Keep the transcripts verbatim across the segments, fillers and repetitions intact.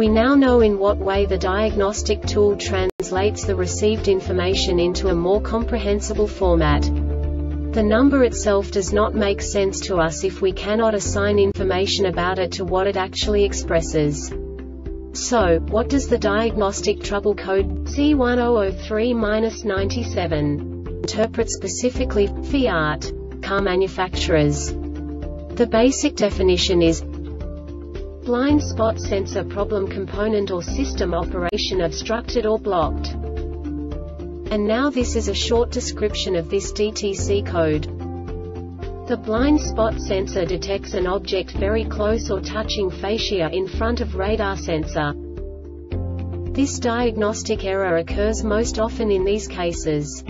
We now know in what way the diagnostic tool translates the received information into a more comprehensible format. The number itself does not make sense to us if we cannot assign information about it to what it actually expresses. So, what does the diagnostic trouble code C one zero zero three dash ninety-seven interpret specifically for Fiat car manufacturers? The basic definition is blind spot sensor problem, component or system operation obstructed or blocked. And now this is a short description of this D T C code. The blind spot sensor detects an object very close or touching fascia in front of radar sensor. This diagnostic error occurs most often in these cases.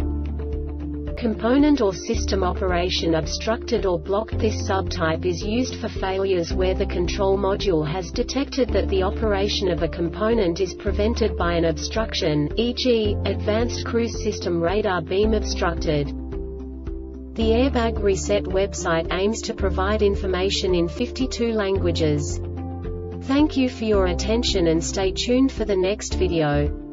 Component or system operation obstructed or blocked. This subtype is used for failures where the control module has detected that the operation of a component is prevented by an obstruction, for example, advanced cruise system radar beam obstructed. The Airbag Reset website aims to provide information in fifty-two languages. Thank you for your attention and stay tuned for the next video.